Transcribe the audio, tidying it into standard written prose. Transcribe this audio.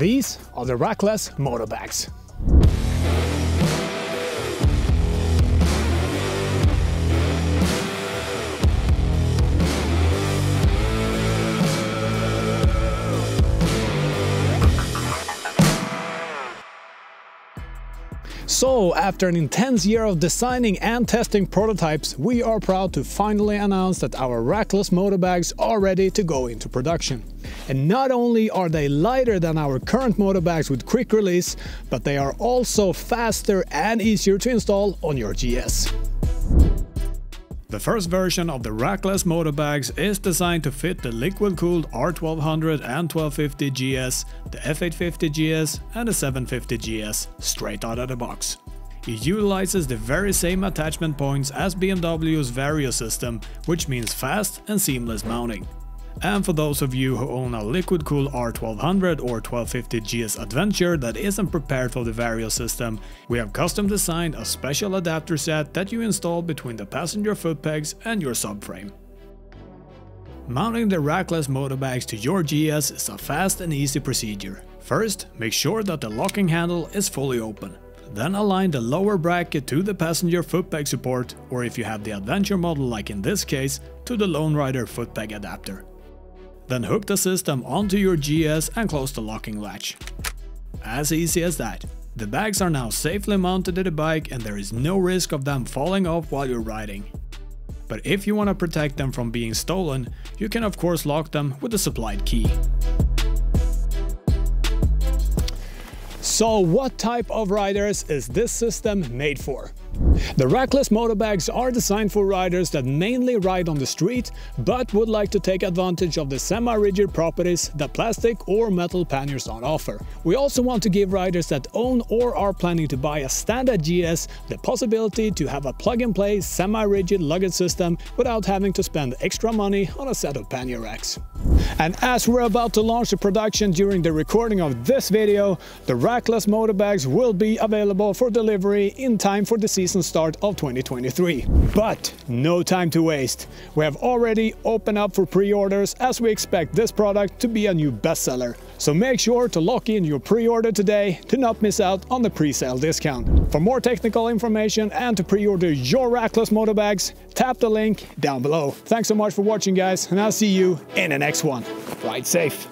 These are the Rackless MotoBags. So, after an intense year of designing and testing prototypes, we are proud to finally announce that our Rackless MotoBags are ready to go into production. And not only are they lighter than our current MotoBags with quick release, but they are also faster and easier to install on your GS. The first version of the Rackless MotoBags is designed to fit the liquid-cooled R1200 and 1250GS, the F850GS and the 750GS straight out of the box. It utilizes the very same attachment points as BMW's Vario system, which means fast and seamless mounting. And for those of you who own a liquid-cooled R1200 or 1250GS Adventure that isn't prepared for the Vario system, we have custom designed a special adapter set that you install between the passenger foot pegs and your subframe. Mounting the Rackless MotoBags to your GS is a fast and easy procedure. First, make sure that the locking handle is fully open. Then align the lower bracket to the passenger footpeg support, or if you have the Adventure model like in this case, to the Lone Rider footpeg adapter. Then hook the system onto your GS and close the locking latch. As easy as that. The bags are now safely mounted to the bike and there is no risk of them falling off while you're riding. But if you want to protect them from being stolen, you can of course lock them with the supplied key. So what type of riders is this system made for? The Rackless MotoBags are designed for riders that mainly ride on the street but would like to take advantage of the semi-rigid properties that plastic or metal panniers don't offer. We also want to give riders that own or are planning to buy a standard GS the possibility to have a plug-and-play semi-rigid luggage system without having to spend extra money on a set of pannier racks. And as we're about to launch the production during the recording of this video, the Rackless MotoBags will be available for delivery in time for the season start of 2023. But no time to waste. We have already opened up for pre-orders as we expect this product to be a new bestseller. So make sure to lock in your pre-order today to not miss out on the pre-sale discount. For more technical information and to pre-order your Rackless MotoBags, tap the link down below. Thanks so much for watching, guys, and I'll see you in the next one. Ride safe.